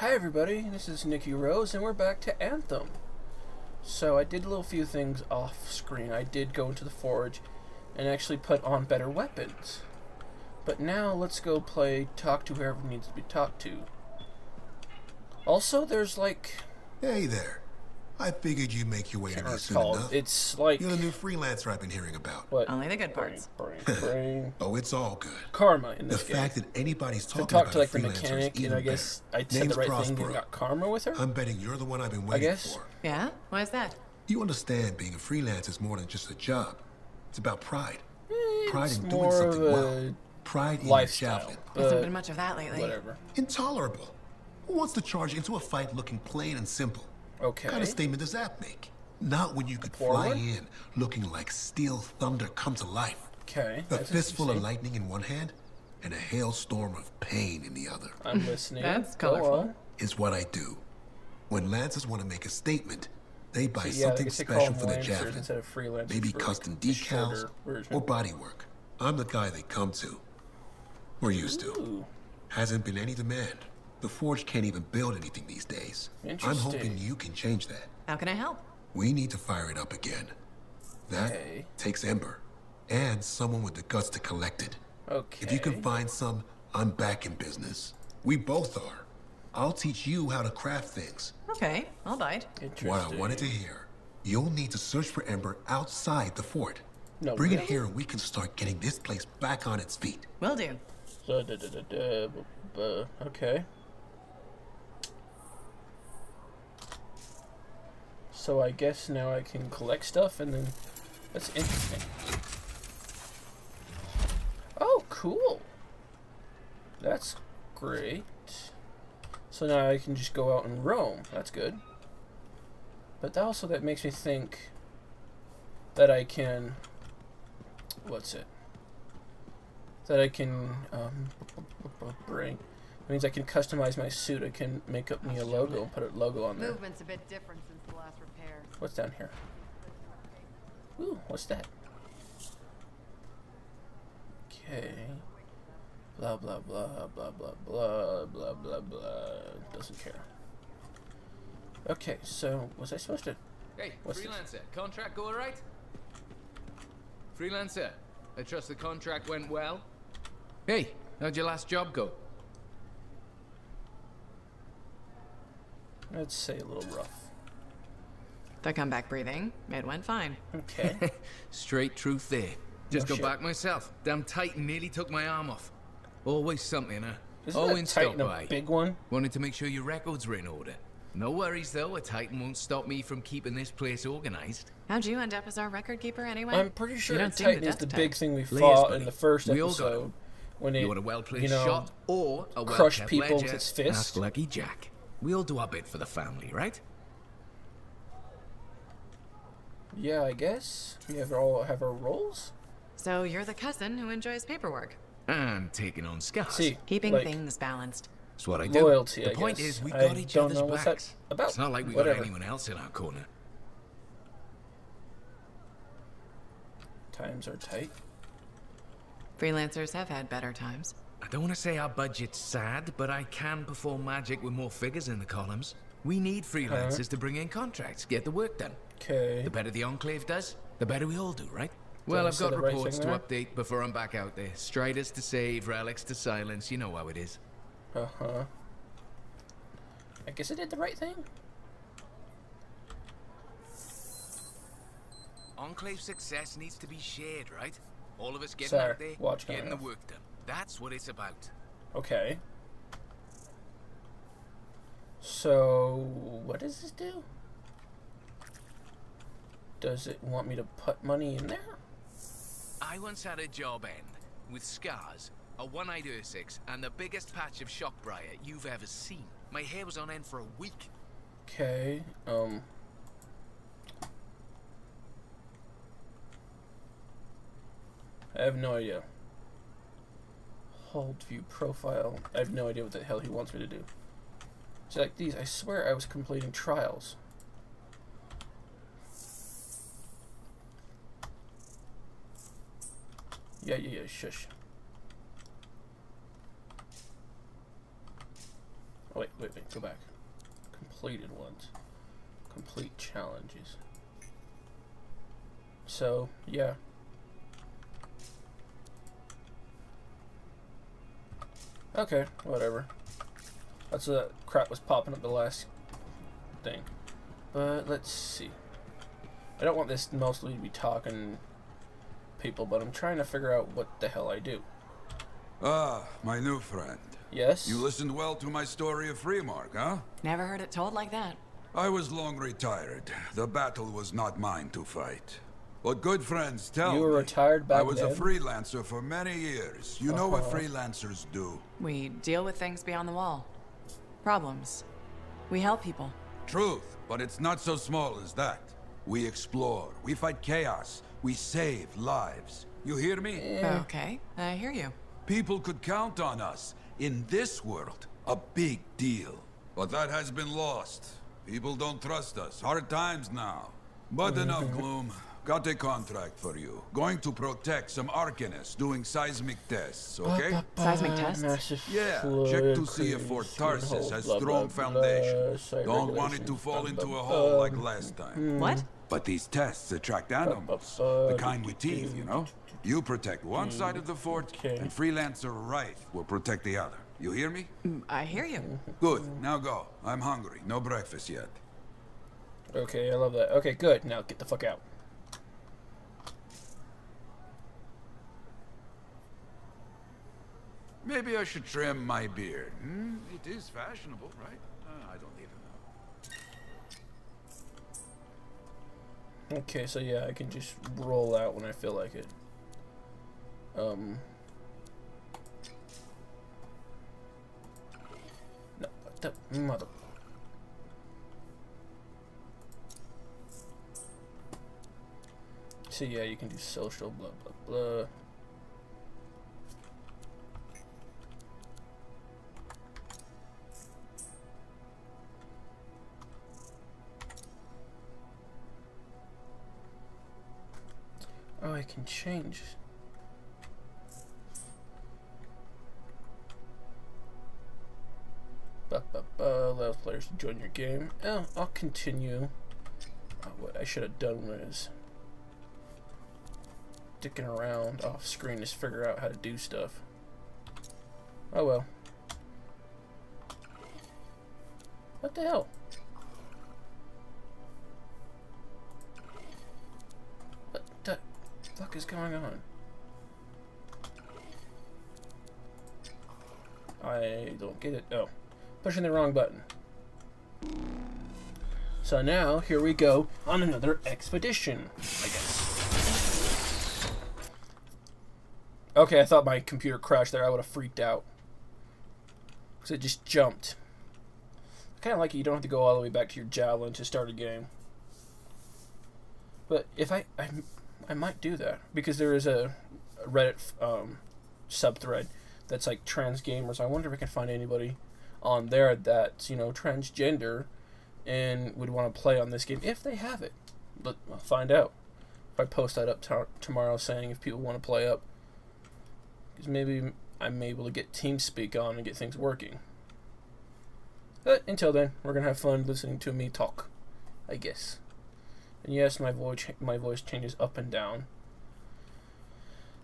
Hi everybody, this is Nikki Rose and we're back to Anthem. So I did a little few things off screen. I did go into the forge and actually put on better weapons. But now let's go play talk to whoever needs to be talked to. Also there's like... Hey there. I figured you'd make your way in here soon enough. It's like... You're the new freelancer I've been hearing about. What? Only the good parts. Brain. Oh, it's all good. Karma in this game. The fact that anybody's talking about to like the mechanic, and I guess I said the right thing, you got karma with her? I'm betting you're the one I've been waiting for. Yeah? Why is that? You understand being a freelancer is more than just a job. It's about pride. Pride in doing something well. Pride in your javelin. There hasn't been much of that lately. Whatever. Intolerable. Who wants to charge into a fight looking plain and simple? Okay. What kind of statement does that make? Not when you could fly in, looking like steel thunder come to life. Okay. A fistful of lightning in one hand, and a hailstorm of pain in the other. I'm listening. That's colorful. Is what I do. When lancers want to make a statement, they buy something special for the javelin. Maybe custom decals or bodywork. I'm the guy they come to. We're used to. Hasn't been any demand. The Forge can't even build anything these days. I'm hoping you can change that. How can I help? We need to fire it up again. That takes Ember. And someone with the guts to collect it. Okay. If you can find some, I'm back in business. We both are. I'll teach you how to craft things. Okay, I'll bite. What I wanted to hear. You'll need to search for Ember outside the fort. No, bring it here and we can start getting this place back on its feet. Will do. Okay. So I guess now I can collect stuff and then... That's interesting. Oh, cool. That's great. So now I can just go out and roam. That's good. But also that makes me think that I can... What's it? That I can... bring... It means I can customize my suit. I can make up me a logo and put a logo on there. Movement's a bit different since the last repair. What's down here? Ooh, what's that? Okay. Blah, blah, blah, blah, blah, blah, blah, blah, blah. Doesn't care. Okay, so was I supposed to... Hey, Freelancer, contract go alright? Freelancer, I trust the contract went well. Hey, how'd your last job go? I'd say a little rough. The comeback breathing. It went fine. Okay. Straight truth there. Just got back myself. Damn Titan nearly took my arm off. Always something, huh? Isn't Titan a big one? Wanted to make sure your records were in order. No worries though, a Titan won't stop me from keeping this place organized. How'd you end up as our record keeper anyway? I'm pretty sure Titan is the big thing we fought in the first episode. When it, you know, crushed people with its fist. That's Lucky Jack. We all do our bit for the family, right? Yeah, I guess. We all have our roles. So you're the cousin who enjoys paperwork. And taking on Scars. See, keeping things balanced. That's what I do. Loyalty, the point is, we got each other's backs. It's not like we got anyone else in our corner. Times are tight. Freelancers have had better times. I don't want to say our budget's sad, but I can perform magic with more figures in the columns. We need freelancers to bring in contracts, get the work done. Okay. The better the Enclave does, the better we all do, right? Well, I've got reports to update before I'm back out there. Striders to save, relics to silence, you know how it is. Uh-huh. I guess I did the right thing. Enclave success needs to be shared, right? All of us getting out there, getting the work done. That's what it's about. Okay. So, what does this do? Does it want me to put money in there? I once had a job end with Scars, a one-eyed Ursix, and the biggest patch of shockbriar you've ever seen. My hair was on end for a week. Okay, I have no idea. Hold view profile. I have no idea what the hell he wants me to do. Select these. I swear I was completing trials. Yeah, shush. Oh, wait, go back. Completed ones. Complete challenges. So, yeah. Okay, whatever. That's what that crap was popping up the last thing. But let's see. I don't want this mostly to be talking people, but I'm trying to figure out what the hell I do. Ah, my new friend. Yes? You listened well to my story of Freemark, huh? Never heard it told like that. I was long retired. The battle was not mine to fight. But good friends tell me. You were retired back then? I was a freelancer for many years. You know what freelancers do. We deal with things beyond the wall. Problems. We help people. Truth, but it's not so small as that. We explore. We fight chaos. We save lives. You hear me? Yeah. Okay, I hear you. People could count on us. In this world, a big deal. But that has been lost. People don't trust us. Hard times now. But enough gloom. Got a contract for you. Going to protect some Arcanists doing seismic tests, okay? Seismic tests? Yeah. Check to see if Fort Tarsis has strong foundation. Don't want it to fall into a hole like last time. What? But these tests attract animals. The kind with teeth, you know? You protect one side of the fort, and Freelancer Rife will protect the other. You hear me? I hear you. Good. Now go. I'm hungry. No breakfast yet. Okay, I love that. Okay, good. Now get the fuck out. Maybe I should trim my beard. Hmm? It is fashionable, right? I don't even know. Okay, so yeah, I can just roll out when I feel like it. No, what the mother. So yeah, you can do social, blah blah blah. Oh, I can change. Allow players to join your game. Oh, I'll continue. Oh, what I should have done was dicking around off screen to figure out how to do stuff. Oh well. What the hell? What the fuck is going on? I don't get it. Oh, pushing the wrong button. So now here we go on another expedition, I guess. Okay, I thought my computer crashed there. I would have freaked out because it just jumped. I kind of like it. You don't have to go all the way back to your javelin to start a game. But if I might do that, because there is a Reddit subthread that's like trans gamers. I wonder if I can find anybody on there that's, you know, transgender and would want to play on this game if they have it. But I'll find out if I post that up tomorrow, saying if people want to play up, because maybe I'm able to get TeamSpeak on and get things working. But until then, we're gonna have fun listening to me talk, I guess. And yes, my voice changes up and down.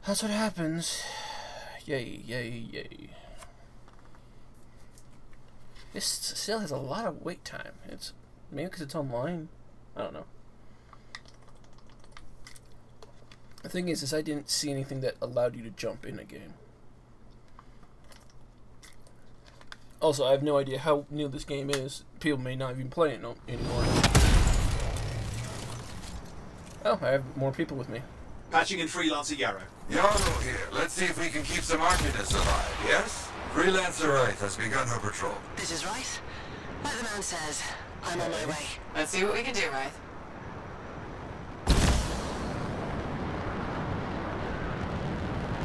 That's what happens. Yay, yay, yay. This still has a lot of wait time. It's maybe because it's online. I don't know. The thing is I didn't see anything that allowed you to jump in a game. Also, I have no idea how new this game is. People may not even play it anymore. Oh, I have more people with me. Patching in Freelancer Yarrow. Yarrow here. Let's see if we can keep some Arcanists alive, yes? Freelancer Rife has begun her patrol. This is Rife. Like the man says, I'm on my way. Let's see what we can do, Rife.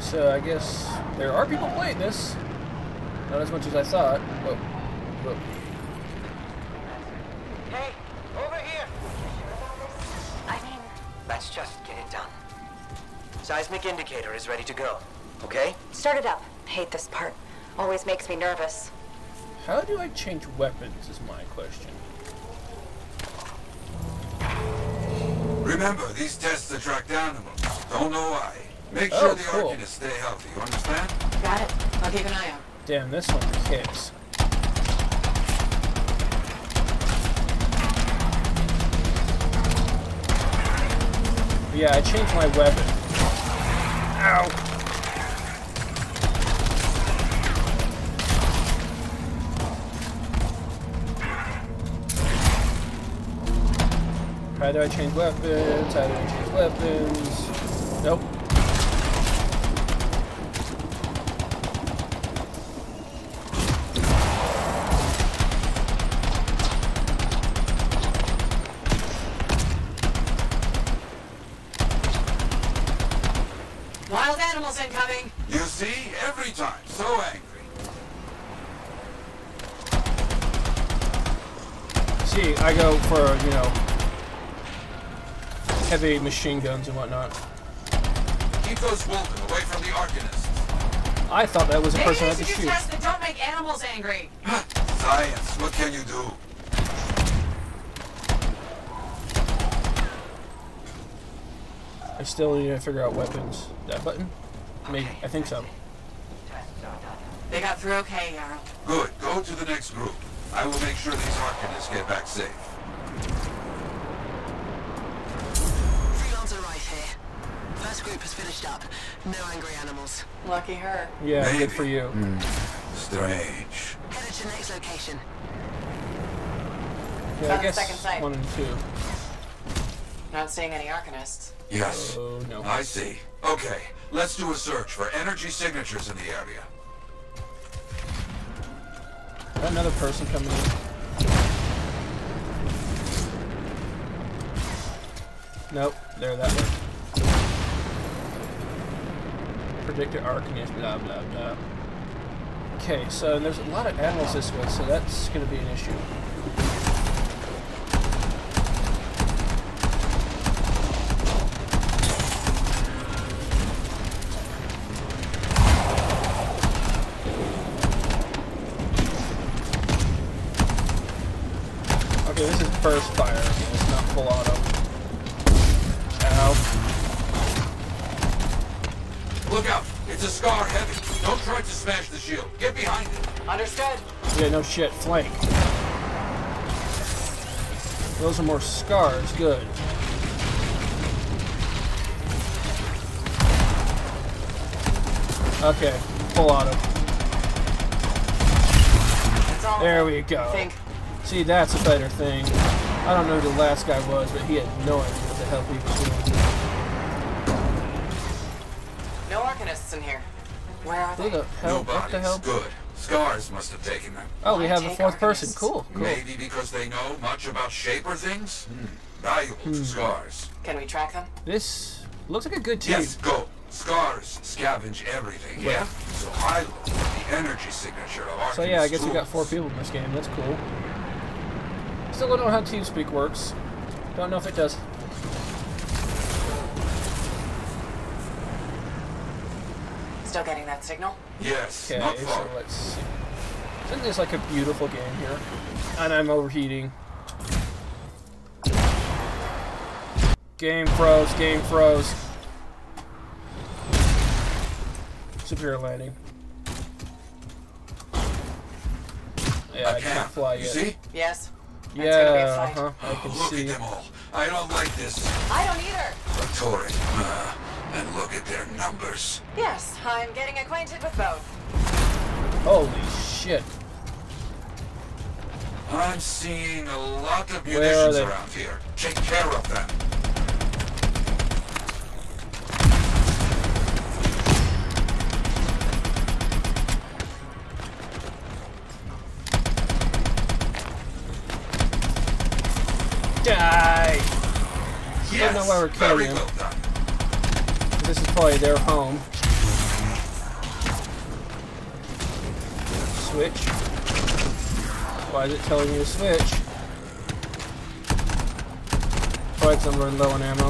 So I guess there are people playing this. Not as much as I thought. Whoa. Whoa. Let's just get it done. Seismic indicator is ready to go, okay? Start it up. Hate this part. Always makes me nervous. How do I change weapons is my question. Remember, these tests attract animals. Don't know why. Make sure the Arcanists stay healthy, you understand? Got it. I'll keep an eye out. Damn, this one kicks. But yeah, I changed my weapon. Ow! How do I change weapons? How do I change weapons? Nope. Wild animals incoming! You see? Every time. So angry. See, I go for, you know, heavy machine guns and whatnot. Keep those wolves away from the Arcanists. I thought that was a person I could shoot. Tests that don't make animals angry. Science, what can you do? I still need to figure out weapons. That button? Maybe. Okay. I think so. They got through okay, Yarrow. Good. Go to the next group. I will make sure these Arcanists get back safe. Group has finished up. No angry animals. Lucky her. Yeah, maybe. Good for you. Strange. Headed to next location. Yeah, I guess second site. 1 and 2. Not seeing any Arcanists. Yes. Oh, no. I see. Okay, let's do a search for energy signatures in the area. Got another person coming in. Nope, they're that way. Predictor Arcanist, blah blah blah. Okay, so and there's a lot of animals this way, so that's going to be an issue. Okay, this is burst fire. Okay, it's not full auto. Ow. Look out! It's a Scar heavy. Don't try to smash the shield. Get behind it. Understood. Yeah, no shit. Flank. Those are more Scars. Good. Okay. Full auto. There we go. Think. See, that's a better thing. I don't know who the last guy was, but he had no idea what the hell he was doing. No Arcanists in here. Where are they? What the hell? Good. Scars must have taken them. Oh, we have a fourth person. Cool. Maybe because they know much about shaper things? Valuable to Scars. Can we track them? This looks like a good team. Yes, go. Scars scavenge everything. Yeah? So I look for the energy signature of Arcanists. So yeah, I guess we got 4 people in this game. That's cool. Still don't know how TeamSpeak works. Don't know if it does. Still getting that signal? Yes. Okay, not far. So let's see. Isn't this like a beautiful game here? And I'm overheating. Game froze, game froze. Superior landing. Yeah, I can't fly yet. You see? Yes. Yeah, I can see. Look at them all. I don't like this. I don't either. And look at their numbers. Yes, I'm getting acquainted with both. Holy shit. I'm seeing a lot of munitions around here. Take care of them. Die! Yes, I don't know why we're killing them. This is probably their home. Switch. Why is it telling you to switch? Probably because I'm running low on ammo.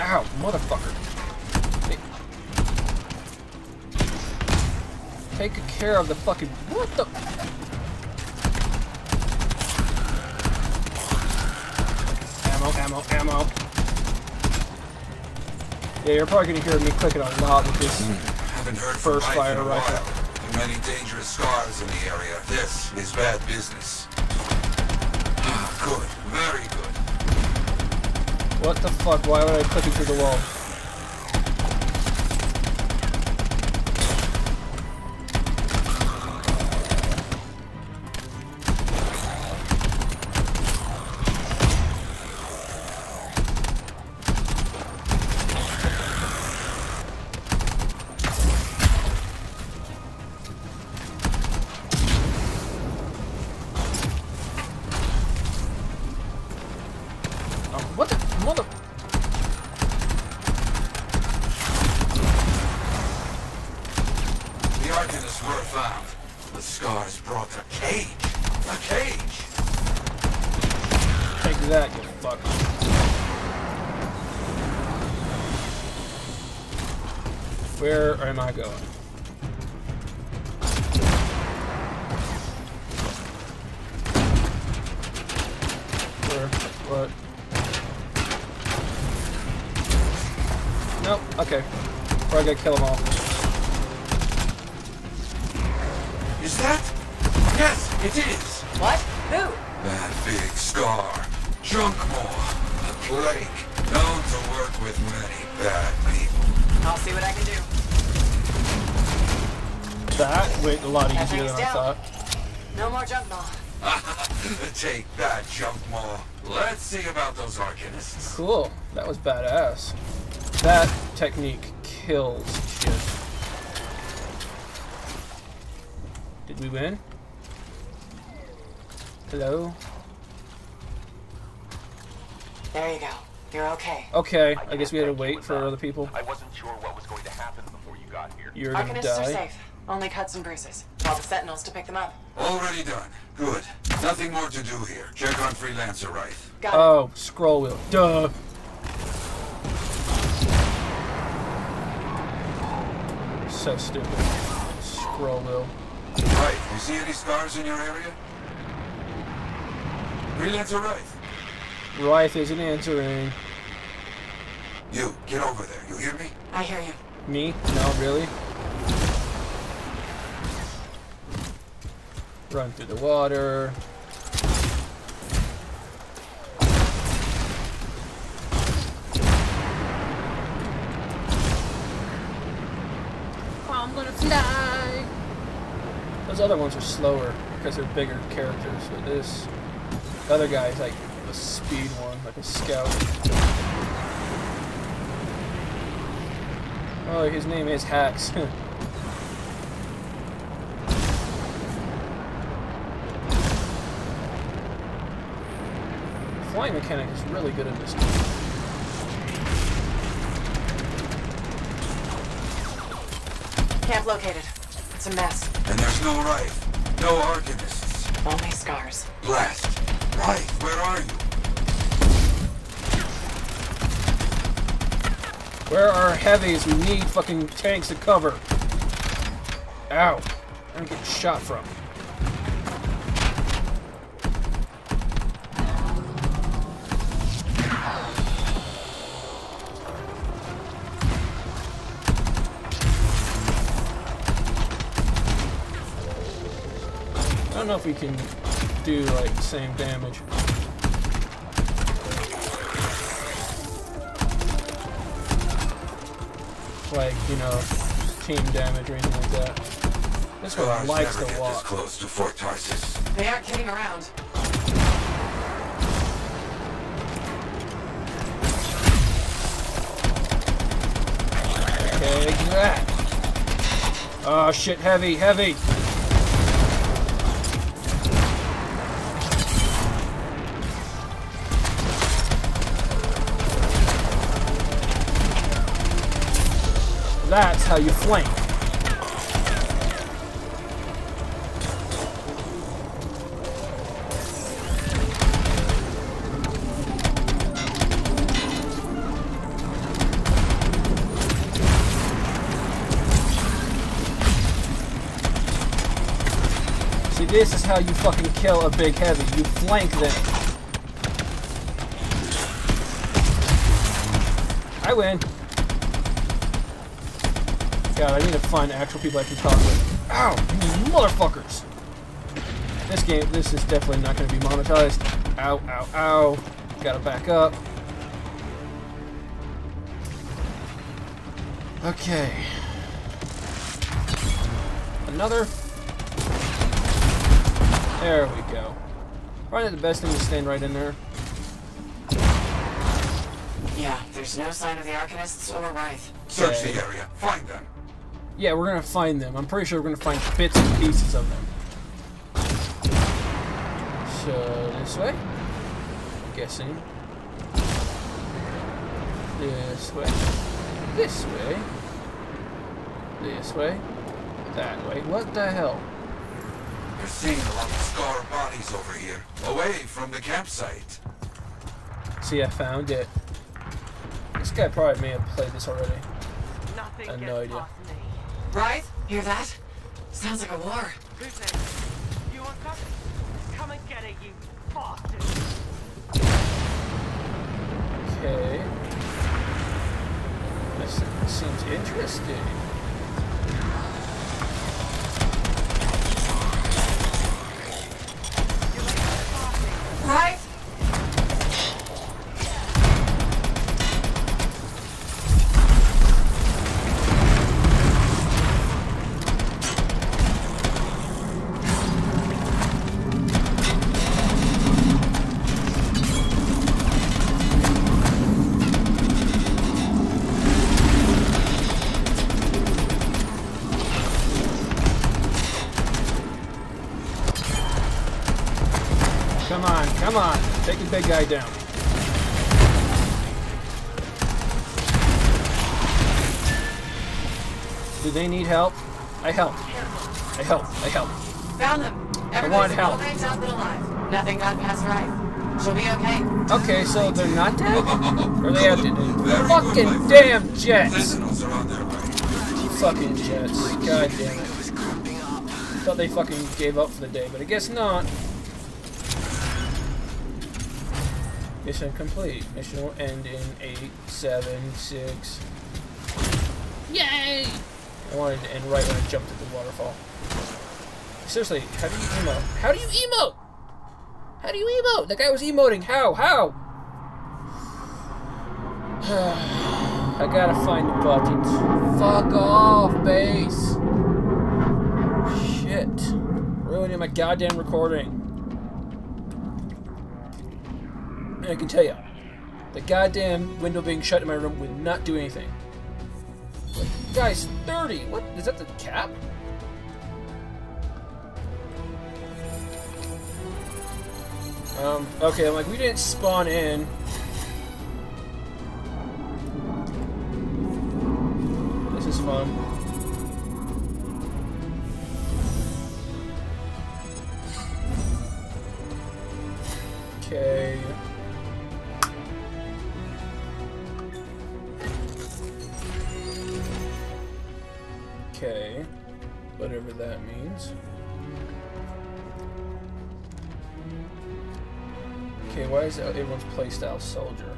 Ow, motherfucker. Take care of the fucking... What the... Ammo. Yeah, you're probably gonna hear me clicking on loud with this first fire rifle. Too many dangerous scars in the area. This is bad business. Good, very good. What the fuck? Why would I click it through the wall? I gotta kill them all. Is that? Yes, it is. What? Who? That big scar, Junkmoor, the plague, known to work with many bad people. I'll see what I can do. That went a lot easier than I thought. No more Junkmoor. Take that, Junkmoor. Let's see about those Arcanists. Cool. That was badass. That technique. Kills shit. Did we win? Hello? There you go. You're okay. Okay, I guess we had to wait for other people. I wasn't sure what was going to happen before you got here. You're gonna die. Arcanists are safe. Only cuts and bruises. Call the sentinels to pick them up. Already done. Good. Nothing more to do here. Check on Freelancer Rife. Got it. Oh, scroll wheel. Duh. So stupid. Scroll wheel. Right, you see any scars in your area? Freelancer Rife. Rife isn't answering. You, get over there. You hear me? I hear you. Me? No, really? Run through the water. Those other ones are slower because they're bigger characters, but this other guy is like a speed one, like a scout. Oh, his name is Hax. Flying mechanic is really good at this game. Camp located. It's a mess. And there's no Rife. No Arcanists. Only Scars. Blast. Rife, where are you? Where are heavies? We need fucking tanks to cover. Ow. I'm getting shot from. I don't know if we can do like the same damage. Like, you know, team damage or anything like that. This one likes to walk. This close to Fort Tarsis. They aren't kidding around. Okay, that. Oh shit, heavy. That's how you flank. See, this is how you fucking kill a big heavy. You flank them. I win. God, I need to find actual people I can talk with. Ow! You motherfuckers! This game, this is definitely not going to be monetized. Ow, ow, ow. Gotta back up. Okay. Another. There we go. Probably the best thing is staying right in there. Yeah, there's no sign of the Arcanists or Rife. Search the area. Find them. Yeah, we're gonna find them. I'm pretty sure we're gonna find bits and pieces of them. So, this way? I'm guessing. This way. This way. This way. That way. What the hell? You're seeing a lot of scar bodies over here. Away from the campsite. See, I found it. This guy probably may have played this already. Nothing. I have no idea. Right? Hear that? Sounds like a war. Who's there? You want cover? Come and get it, you bastard. Okay. This seems interesting. Right? Come on, take the big guy down. Do they need help? I help. I help. I help. Found them. I want help. Nothing got past Rife. She'll be okay. Okay, so they're not dead? Or they have to do? Fucking damn jets! Fucking jets. God damn it. I thought they fucking gave up for the day, but I guess not. Mission complete. Mission will end in 8, 7, 6. Yay! I wanted to end right when I jumped at the waterfall. Seriously, how do you emote? How do you emote? How do you emote? The guy was emoting. How? How? I gotta find the buttons. Fuck off, base. Shit. Ruining my goddamn recording. I can tell you, the goddamn window being shut in my room would not do anything. Like, guys, 30! What? Is that the cap? Okay, I'm like, we didn't spawn in. This is fun. Okay. Okay, whatever that means. Okay, why is everyone's playstyle soldier?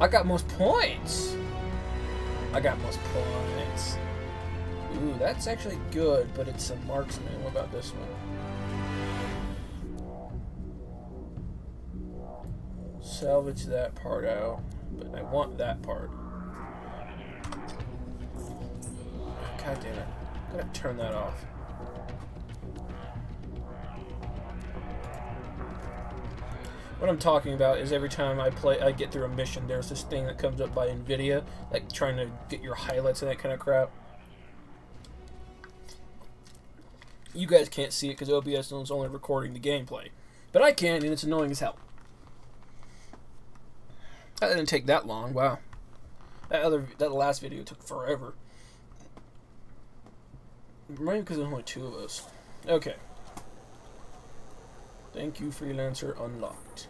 I got most points! I got most points. Ooh, that's actually good, but it's a marksman. What about this one? Salvage that part out, but I want that part. God damn it. I gotta turn that off. What I'm talking about is every time I play, I get through a mission, there's this thing that comes up by NVIDIA, like trying to get your highlights and that kind of crap. You guys can't see it because OBS is only recording the gameplay. But I can, and it's annoying as hell. That didn't take that long, wow. That last video took forever. Maybe because there's only 2 of us. Okay. Thank you, Freelancer unlocked.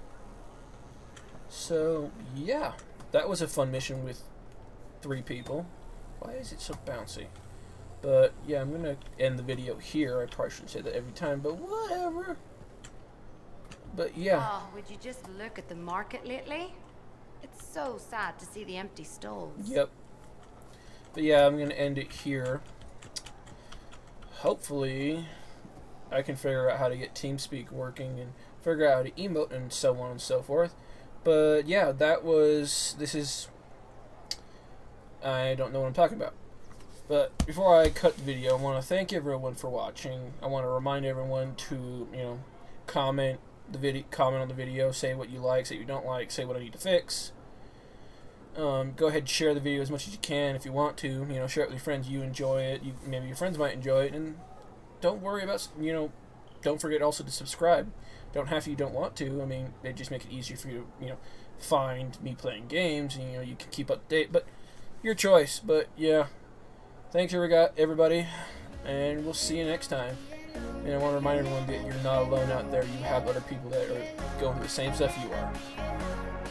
So, yeah. That was a fun mission with 3 people. Why is it so bouncy? But yeah, I'm gonna end the video here. I probably shouldn't say that every time, but whatever. But yeah. Oh, would you just look at the market lately? It's so sad to see the empty stalls. Yep. But yeah, I'm gonna end it here. Hopefully I can figure out how to get TeamSpeak working and figure out how to emote and so on and so forth. But yeah, I don't know what I'm talking about. But before I cut the video, I want to thank everyone for watching. I want to remind everyone to, comment the video, comment on the video, say what you like, say what you don't like, say what I need to fix. Go ahead and share the video as much as you can if you want to. Share it with your friends. You enjoy it. Maybe your friends might enjoy it. And don't worry about, don't forget also to subscribe. Don't have to, you don't want to. I mean, they just make it easier for you to, find me playing games. And, you can keep up to date. But your choice. But, yeah. Thanks everybody, and we'll see you next time. And I want to remind everyone that you're not alone out there. You have other people that are going through the same stuff you are.